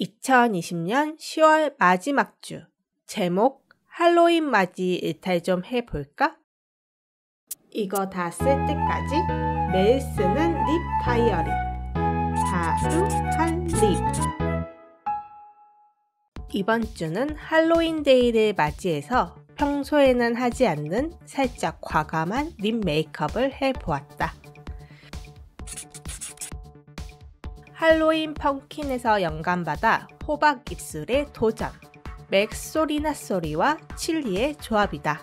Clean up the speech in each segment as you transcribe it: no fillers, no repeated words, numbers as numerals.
2020년 10월 마지막 주 제목 할로윈 맞이 일탈 좀 해볼까? 이거 다 쓸 때까지 매일 쓰는 립 다이어리 하루 한 립. 이번 주는 할로윈 데이를 맞이해서 평소에는 하지 않는 살짝 과감한 립 메이크업을 해보았다. 할로윈 펌킨에서 영감받아 호박 입술에 도전! 맥 소리나소리와 칠리의 조합이다.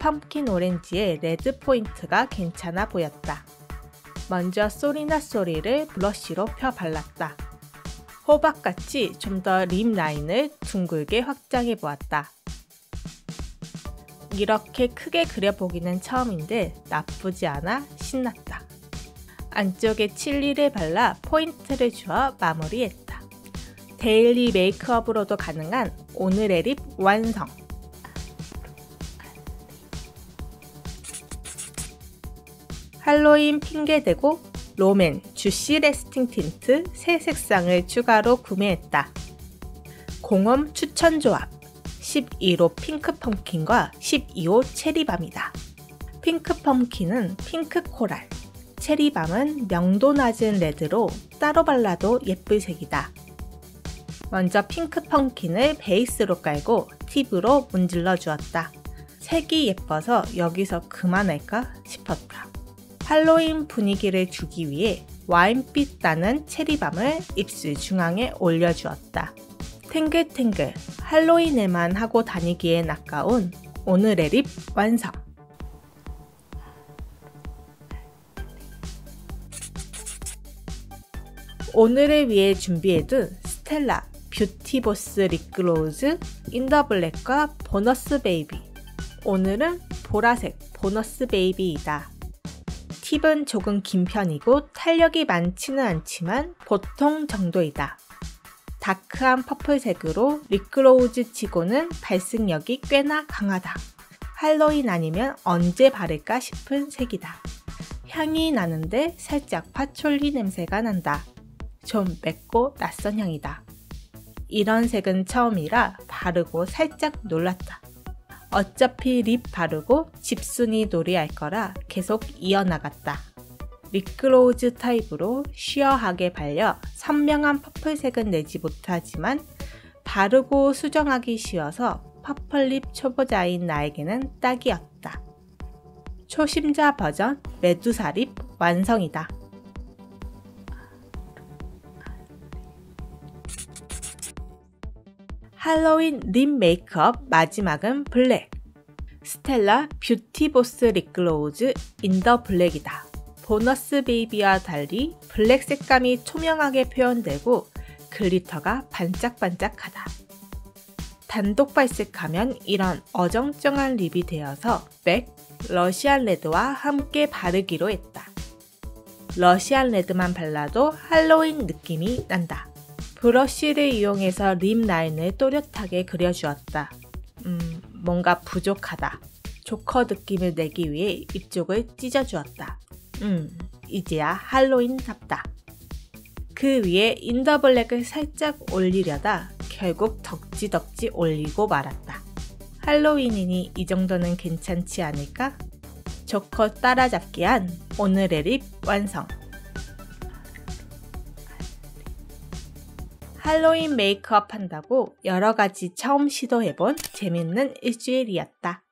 펌킨 오렌지의 레드 포인트가 괜찮아 보였다. 먼저 소리나소리를 브러쉬로 펴 발랐다. 호박같이 좀 더 립 라인을 둥글게 확장해 보았다. 이렇게 크게 그려보기는 처음인데 나쁘지 않아 신났다. 안쪽에 칠리를 발라 포인트를 주어 마무리했다. 데일리 메이크업으로도 가능한 오늘의 립 완성! 할로윈 핑계대고 롬앤 주시 레스팅 틴트 세 색상을 추가로 구매했다. 공홈 추천 조합 11호 핑크 펌킨과 12호 체리밤이다. 핑크 펌킨은 핑크 코랄, 체리밤은 명도 낮은 레드로 따로 발라도 예쁠 색이다. 먼저 핑크 펌킨을 베이스로 깔고 팁으로 문질러 주었다. 색이 예뻐서 여기서 그만할까 싶었다. 할로윈 분위기를 주기 위해 와인빛 나는 체리밤을 입술 중앙에 올려주었다. 탱글탱글 할로윈에만 하고 다니기엔 아까운 오늘의 립 완성! 오늘을 위해 준비해둔 스텔라 뷰티보스 립글로우즈 인더블랙과 보너스 베이비. 오늘은 보라색 보너스 베이비이다. 팁은 조금 긴 편이고 탄력이 많지는 않지만 보통 정도이다. 다크한 퍼플색으로 립글로우즈 치고는 발색력이 꽤나 강하다. 할로윈 아니면 언제 바를까 싶은 색이다. 향이 나는데 살짝 파촐리 냄새가 난다. 좀 맵고 낯선 향이다. 이런 색은 처음이라 바르고 살짝 놀랐다. 어차피 립 바르고 집순이 놀이 할 거라 계속 이어나갔다. 립글로우즈 타입으로 쉬어하게 발려 선명한 퍼플색은 내지 못하지만 바르고 수정하기 쉬워서 퍼플립 초보자인 나에게는 딱이었다. 초심자 버전 메두사 립 완성이다. 할로윈 립 메이크업 마지막은 블랙. 스텔라 뷰티보스 립글로우즈 인더 블랙이다. 보너스 베이비와 달리 블랙 색감이 투명하게 표현되고 글리터가 반짝반짝하다. 단독 발색하면 이런 어정쩡한 립이 되어서 맥, 러시안 레드와 함께 바르기로 했다. 러시안 레드만 발라도 할로윈 느낌이 난다. 브러쉬를 이용해서 립 라인을 또렷하게 그려주었다. 뭔가 부족하다. 조커 느낌을 내기 위해 입쪽을 찢어주었다. 이제야 할로윈답다. 그 위에 인더블랙을 살짝 올리려다 결국 덕지덕지 올리고 말았다. 할로윈이니 이 정도는 괜찮지 않을까? 조커 따라잡기한 오늘의 립 완성! 할로윈 메이크업 한다고 여러가지 처음 시도해본 재밌는 일주일이었다.